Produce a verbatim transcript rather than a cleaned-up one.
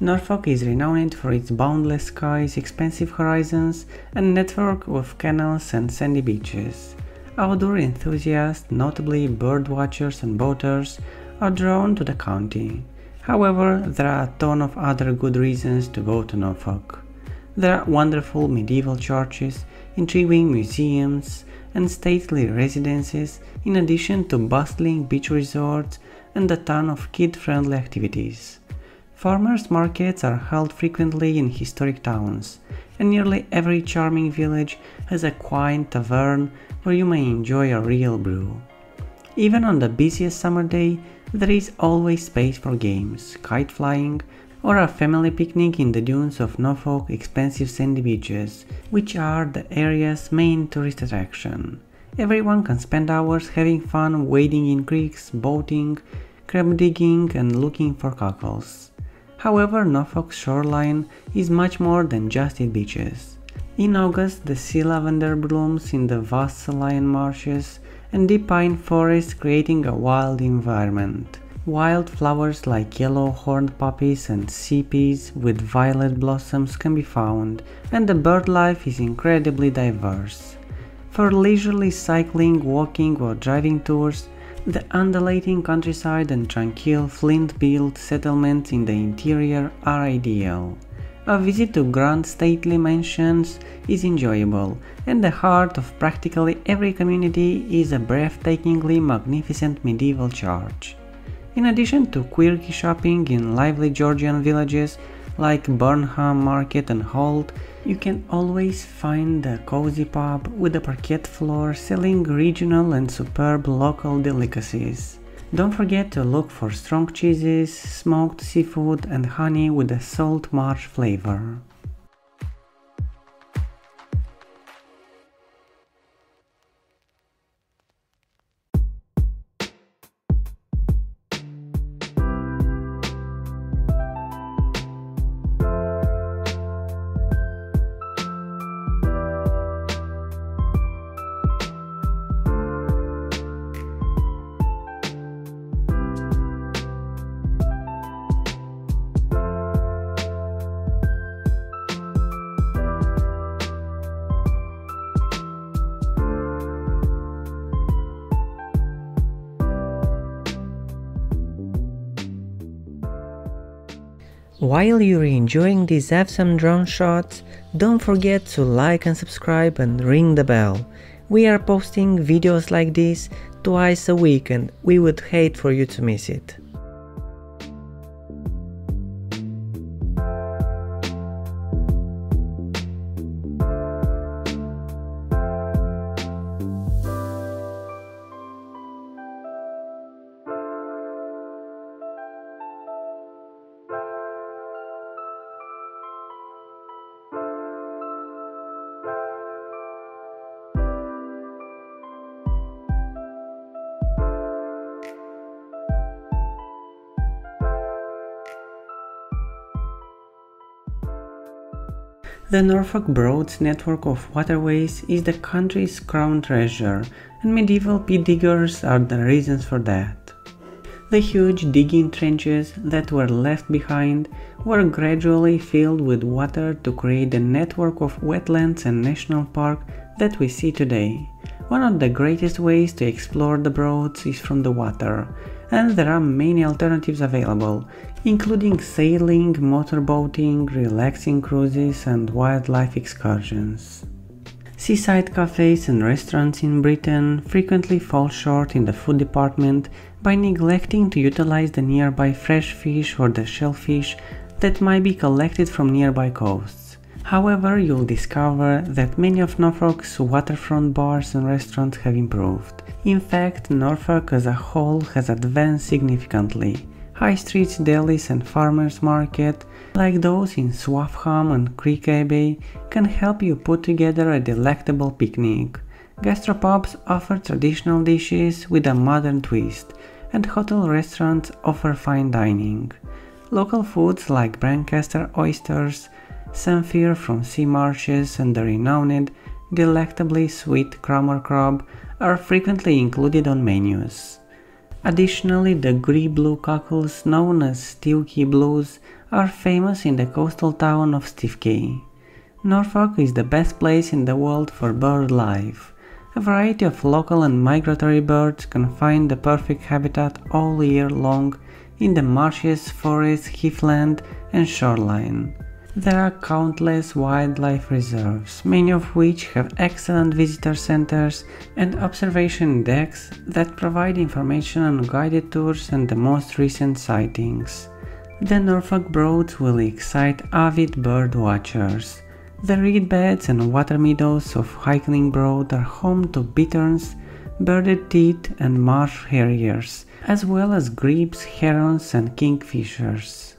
Norfolk is renowned for its boundless skies, expansive horizons, and network of canals and sandy beaches. Outdoor enthusiasts, notably birdwatchers and boaters, are drawn to the county. However, there are a ton of other good reasons to go to Norfolk. There are wonderful medieval churches, intriguing museums, and stately residences, in addition to bustling beach resorts and a ton of kid-friendly activities. Farmers' markets are held frequently in historic towns, and nearly every charming village has a quaint tavern where you may enjoy a real brew. Even on the busiest summer day, there is always space for games, kite flying, or a family picnic in the dunes of Norfolk's expansive sandy beaches, which are the area's main tourist attraction. Everyone can spend hours having fun wading in creeks, boating, crab digging, and looking for cockles. However, Norfolk's shoreline is much more than just its beaches. In August, the sea lavender blooms in the vast saline marshes and deep pine forests, creating a wild environment. Wild flowers like yellow horned poppies and sea peas with violet blossoms can be found, and the bird life is incredibly diverse. For leisurely cycling, walking, or driving tours, the undulating countryside and tranquil flint-built settlements in the interior are ideal. A visit to grand stately mansions is enjoyable, and the heart of practically every community is a breathtakingly magnificent medieval church. In addition to quirky shopping in lively Georgian villages like Burnham Market and Holt, you can always find a cozy pub with a parquet floor selling regional and superb local delicacies. Don't forget to look for strong cheeses, smoked seafood, and honey with a salt marsh flavor. While you're enjoying these awesome drone shots, don't forget to like and subscribe and ring the bell. We are posting videos like this twice a week, and we would hate for you to miss it. The Norfolk Broads network of waterways is the country's crown treasure, and medieval pit diggers are the reasons for that. The huge digging trenches that were left behind were gradually filled with water to create the network of wetlands and national park that we see today. One of the greatest ways to explore the Broads is from the water, and there are many alternatives available, including sailing, motorboating, relaxing cruises, and wildlife excursions. Seaside cafes and restaurants in Britain frequently fall short in the food department by neglecting to utilize the nearby fresh fish or the shellfish that might be collected from nearby coasts. However, you'll discover that many of Norfolk's waterfront bars and restaurants have improved. In fact, Norfolk as a whole has advanced significantly. High streets, delis, and farmers' market, like those in Swaffham and Creekay Bay, can help you put together a delectable picnic. Gastropubs offer traditional dishes with a modern twist, and hotel restaurants offer fine dining. Local foods like Brancaster oysters, samphire from sea marshes, and the renowned, delectably sweet Cromer Crab are frequently included on menus. Additionally, the grey blue cockles, known as stilkey blues, are famous in the coastal town of Stiffkey. Norfolk is the best place in the world for bird life. A variety of local and migratory birds can find the perfect habitat all year long in the marshes, forests, heathland and shoreline. There are countless wildlife reserves, many of which have excellent visitor centers and observation decks that provide information on guided tours and the most recent sightings. The Norfolk Broads will excite avid bird watchers. The reed beds and water meadows of Hickling Broad are home to bitterns, birded teat and marsh harriers, as well as grebes, herons and kingfishers.